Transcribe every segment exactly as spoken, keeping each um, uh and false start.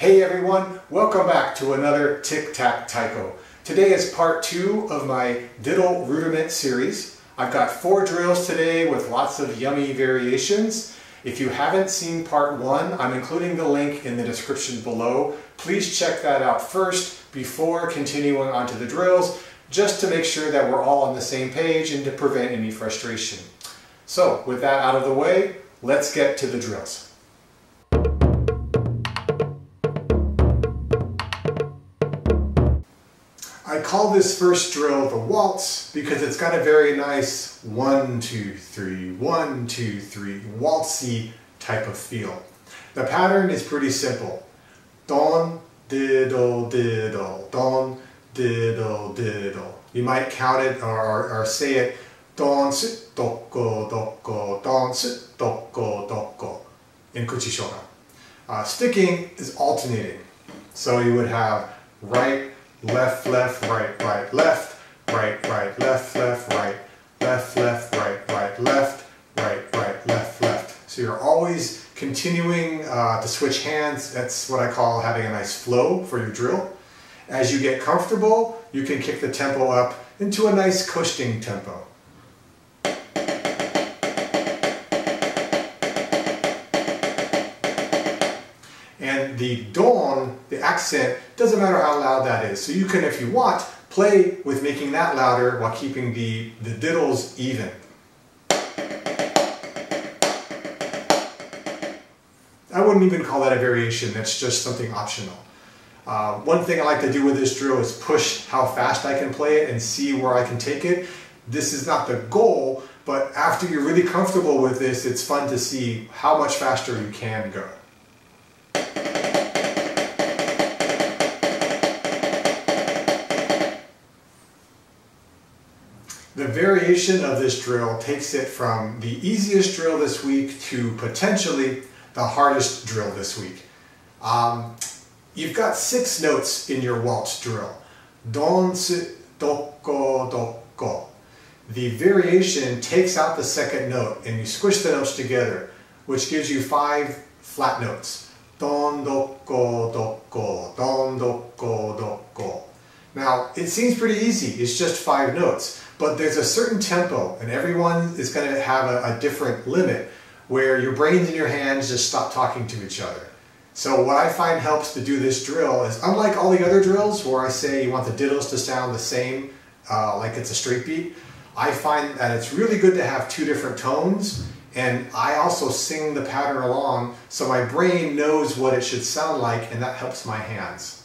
Hey everyone, welcome back to another Tic Tac Taiko. Today is part two of my Diddle Rudiment series. I've got four drills today with lots of yummy variations. If you haven't seen part one, I'm including the link in the description below. Please check that out first before continuing on to the drills, just to make sure that we're all on the same page and to prevent any frustration. So with that out of the way, let's get to the drills. I call this first drill the waltz because it's got a very nice one, two, three, one, two, three, waltzy type of feel. The pattern is pretty simple. Don, diddle, diddle, don, diddle, diddle. You might count it or, or, or say it. Don, sit, doko, doko, don, sit, doko, doko in Kuchi Shogun. Uh, sticking is alternating. So you would have right, left, left, right, right, left, right, right, left, left, right, left, left, right, right, left, right, right, left, left. So you're always continuing uh, to switch hands. That's what I call having a nice flow for your drill. As you get comfortable, you can kick the tempo up into a nice coasting tempo. And the don, the accent, doesn't matter how loud that is. So you can, if you want, play with making that louder while keeping the, the diddles even. I wouldn't even call that a variation. That's just something optional. Uh, one thing I like to do with this drill is push how fast I can play it and see where I can take it. This is not the goal, but after you're really comfortable with this, it's fun to see how much faster you can go. The variation of this drill takes it from the easiest drill this week to potentially the hardest drill this week. Um, you've got six notes in your waltz drill. Don, si, doko, doko. The variation takes out the second note and you squish the notes together, which gives you five flat notes. Don, doko, doko, don, doko, doko. Now, it seems pretty easy, it's just five notes, but there's a certain tempo and everyone is going to have a, a different limit where your brains and your hands just stop talking to each other. So what I find helps to do this drill is, unlike all the other drills where I say you want the diddles to sound the same, uh, like it's a straight beat, I find that it's really good to have two different tones, and I also sing the pattern along so my brain knows what it should sound like, and that helps my hands.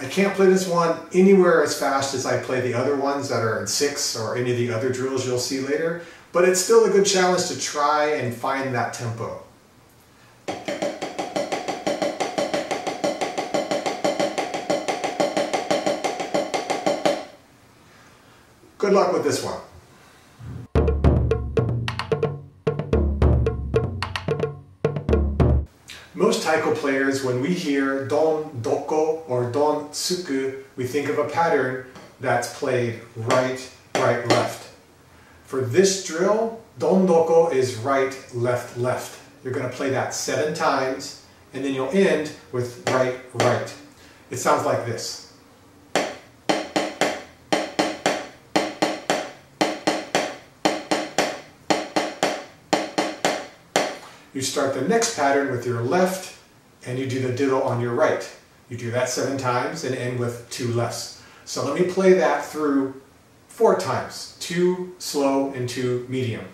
I can't play this one anywhere as fast as I play the other ones that are in six or any of the other drills you'll see later, but it's still a good challenge to try and find that tempo. Good luck with this one. Most taiko players, when we hear don doko or don tsuku, we think of a pattern that's played right, right, left. For this drill, don doko is right, left, left. You're going to play that seven times, and then you'll end with right, right. It sounds like this. You start the next pattern with your left, and you do the diddle on your right. You do that seven times and end with two lefts. So let me play that through four times. Two slow and two medium.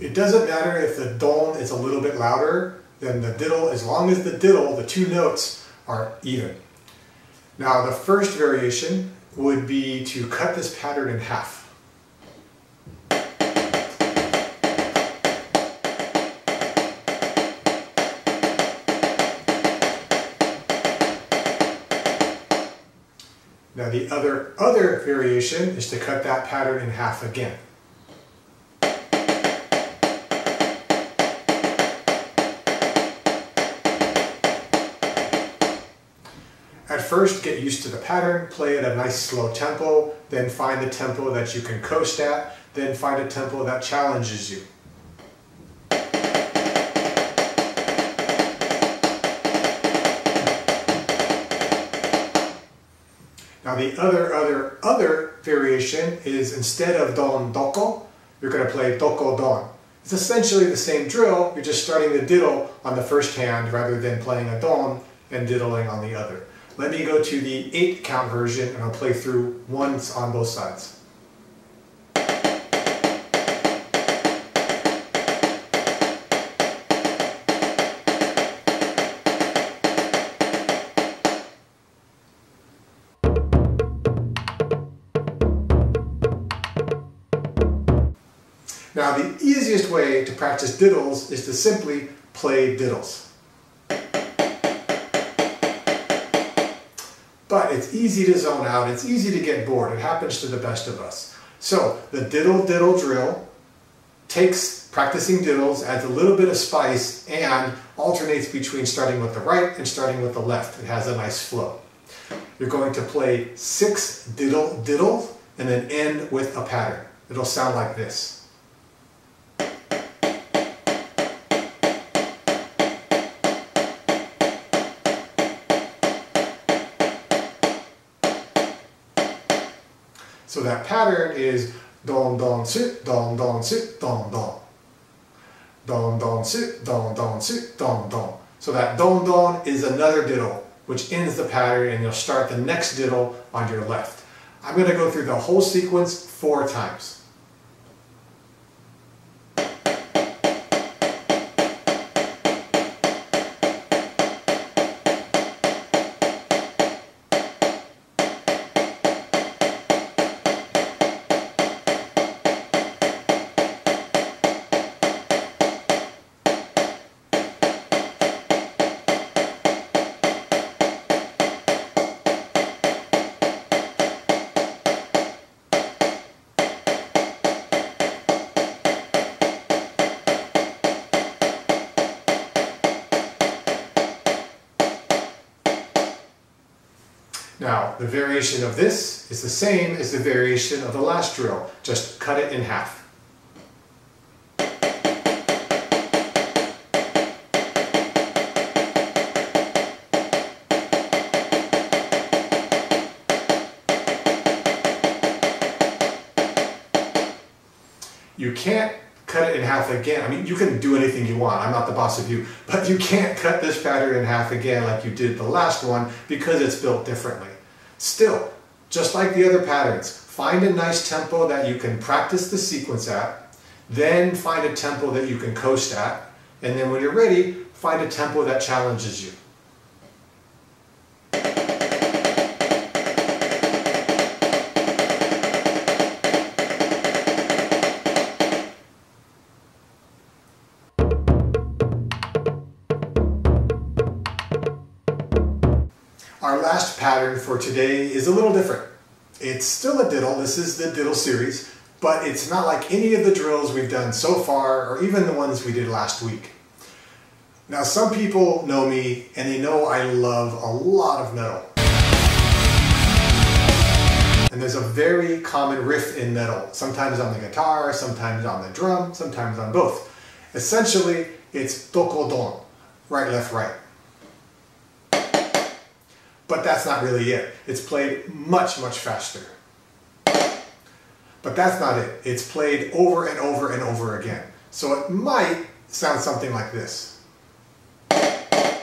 It doesn't matter if the don is a little bit louder than the diddle, as long as the diddle, the two notes, are even. Now the first variation, would be to cut this pattern in half. Now the other, other variation is to cut that pattern in half again. At first, get used to the pattern, play at a nice slow tempo, then find the tempo that you can coast at, then find a tempo that challenges you. Now the other, other, other variation is instead of don doko, you're going to play doko don. It's essentially the same drill, you're just starting the diddle on the first hand rather than playing a don and diddling on the other. Let me go to the eight count version and I'll play through once on both sides. Now the easiest way to practice diddles is to simply play diddles. But it's easy to zone out, it's easy to get bored, it happens to the best of us. So the diddle diddle drill takes practicing diddles, adds a little bit of spice, and alternates between starting with the right and starting with the left. It has a nice flow. You're going to play six diddle diddles and then end with a pattern. It'll sound like this. So that pattern is don don sit don don sit don don don don sit don don sit don don. So that don don is another diddle which ends the pattern, and you'll start the next diddle on your left. I'm going to go through the whole sequence four times. Now, the variation of this is the same as the variation of the last drill, just cut it in half. You can't cut it in half again. I mean, you can do anything you want. I'm not the boss of you, but you can't cut this pattern in half again like you did the last one because it's built differently. Still, just like the other patterns, find a nice tempo that you can practice the sequence at, then find a tempo that you can coast at, and then when you're ready, find a tempo that challenges you. Our last pattern for today is a little different. It's still a diddle, this is the diddle series, but it's not like any of the drills we've done so far or even the ones we did last week. Now some people know me and they know I love a lot of metal. And there's a very common riff in metal, sometimes on the guitar, sometimes on the drum, sometimes on both. Essentially, it's dokodon, right, left, right. But that's not really it. It's played much, much faster. But that's not it. It's played over and over and over again. So it might sound something like this. I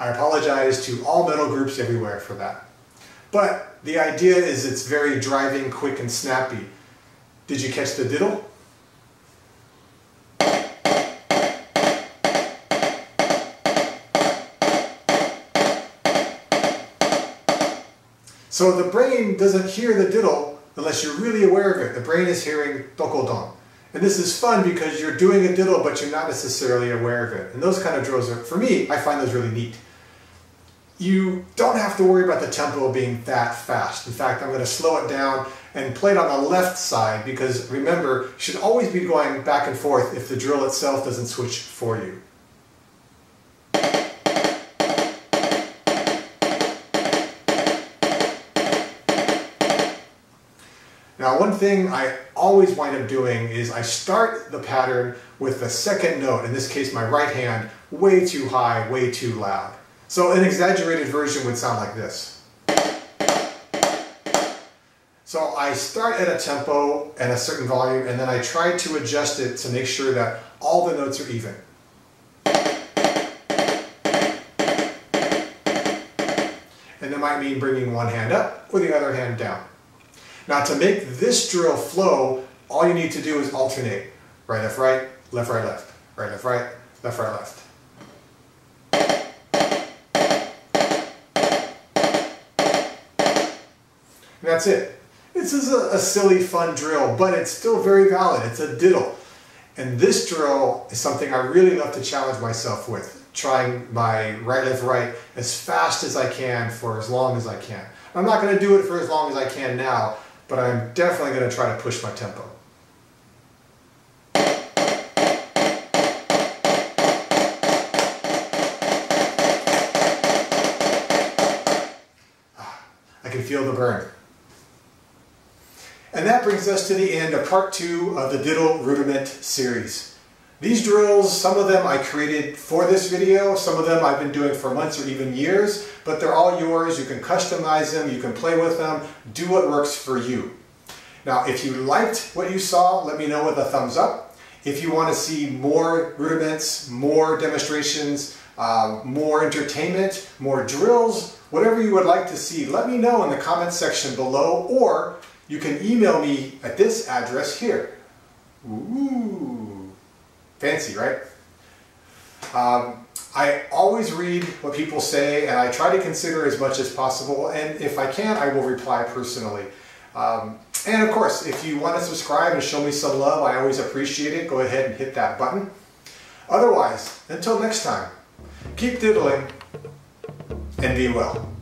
apologize to all metal groups everywhere for that. But the idea is it's very driving, quick, and snappy. Did you catch the diddle? So the brain doesn't hear the diddle unless you're really aware of it. The brain is hearing dokodon. And this is fun because you're doing a diddle, but you're not necessarily aware of it. And those kind of drills are, for me, I find those really neat. You don't have to worry about the tempo being that fast. In fact, I'm going to slow it down and play it on the left side because, remember, you should always be going back and forth if the drill itself doesn't switch for you. Now, one thing I always wind up doing is I start the pattern with the second note, in this case my right hand, way too high, way too loud. So an exaggerated version would sound like this. So I start at a tempo and a certain volume, and then I try to adjust it to make sure that all the notes are even. And that might mean bringing one hand up or the other hand down. Now, to make this drill flow, all you need to do is alternate. Right, left, right, left, right, left. Right, left, right, left, right, left. And that's it. This is a, a silly, fun drill, but it's still very valid. It's a diddle. And this drill is something I really love to challenge myself with, trying my right, left, right as fast as I can for as long as I can. I'm not going to do it for as long as I can now, but I'm definitely going to try to push my tempo. I can feel the burn. And that brings us to the end of part two of the Diddle Rudiment series. These drills, some of them I created for this video, some of them I've been doing for months or even years, but they're all yours. You can customize them, you can play with them, do what works for you. Now, if you liked what you saw, let me know with a thumbs up. If you want to see more rudiments, more demonstrations, um, more entertainment, more drills, whatever you would like to see, let me know in the comments section below, or you can email me at this address here. Ooh. Fancy, right? Um, I always read what people say, and I try to consider as much as possible, and if I can, I will reply personally. Um, and of course, if you want to subscribe and show me some love, I always appreciate it. Go ahead and hit that button. Otherwise, until next time, keep diddling and be well.